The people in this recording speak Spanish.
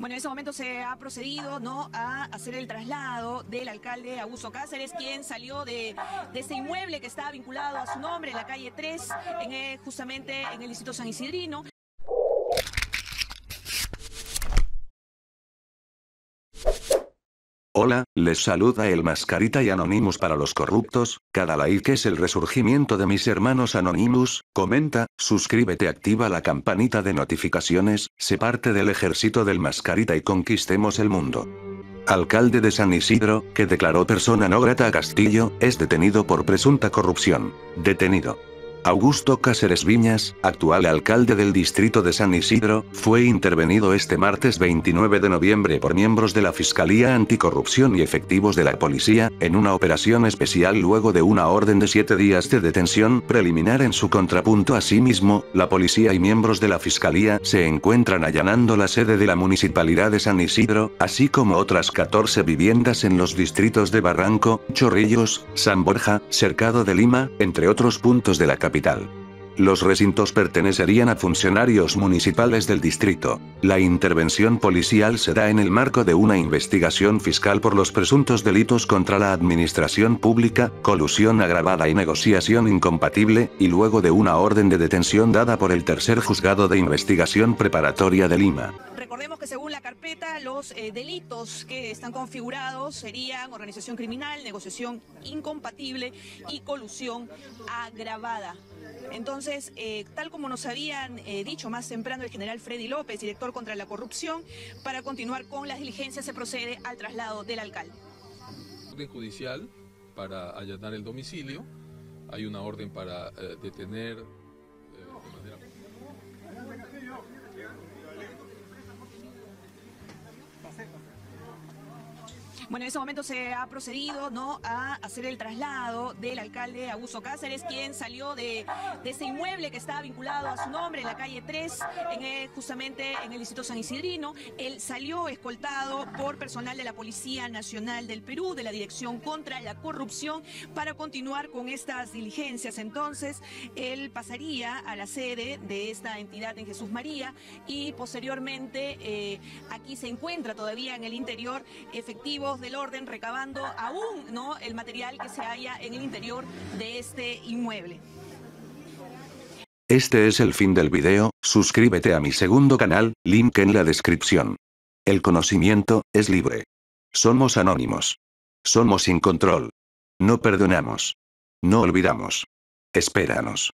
Bueno, en ese momento se ha procedido, ¿no?, a hacer el traslado del alcalde Augusto Cáceres, quien salió de este inmueble que estaba vinculado a su nombre en la calle 3, justamente en el distrito San Isidrino. Hola, les saluda El Mascarita y Anonymous para los corruptos. Cada like es el resurgimiento de mis hermanos Anonymous. Comenta, suscríbete, activa la campanita de notificaciones, sé parte del ejército del Mascarita y conquistemos el mundo. Alcalde de San Isidro, que declaró persona no grata a Castillo, es detenido por presunta corrupción. Detenido. Augusto Cáceres Viñas, actual alcalde del distrito de San Isidro, fue intervenido este martes 29 de noviembre por miembros de la Fiscalía Anticorrupción y efectivos de la policía, en una operación especial luego de una orden de 7 días de detención preliminar en su contrapunto. Asimismo, la policía y miembros de la Fiscalía se encuentran allanando la sede de la Municipalidad de San Isidro, así como otras 14 viviendas en los distritos de Barranco, Chorrillos, San Borja, Cercado de Lima, entre otros puntos de la capital. Los recintos pertenecerían a funcionarios municipales del distrito. La intervención policial se da en el marco de una investigación fiscal por los presuntos delitos contra la administración pública, colusión agravada y negociación incompatible, y luego de una orden de detención dada por el tercer juzgado de investigación preparatoria de Lima. Recordemos que según la carpeta, los delitos que están configurados serían organización criminal, negociación incompatible y colusión agravada. Entonces, tal como nos habían dicho más temprano el general Freddy López, director contra la corrupción, para continuar con las diligencias se procede al traslado del alcalde. Orden judicial para allanar el domicilio, hay una orden para detener de manera... Bueno, en ese momento se ha procedido, ¿no?, a hacer el traslado del alcalde Augusto Cáceres, quien salió de este inmueble que estaba vinculado a su nombre en la calle 3, justamente en el distrito San Isidrino. Él salió escoltado por personal de la Policía Nacional del Perú, de la Dirección contra la Corrupción, para continuar con estas diligencias. Entonces, él pasaría a la sede de esta entidad en Jesús María y posteriormente aquí se encuentra todavía en el interior efectivos del orden recabando aún, ¿no?, el material que se halla en el interior de este inmueble. Este es el fin del video. Suscríbete a mi segundo canal, link en la descripción. El conocimiento es libre. Somos anónimos. Somos sin control. No perdonamos. No olvidamos. Espéranos.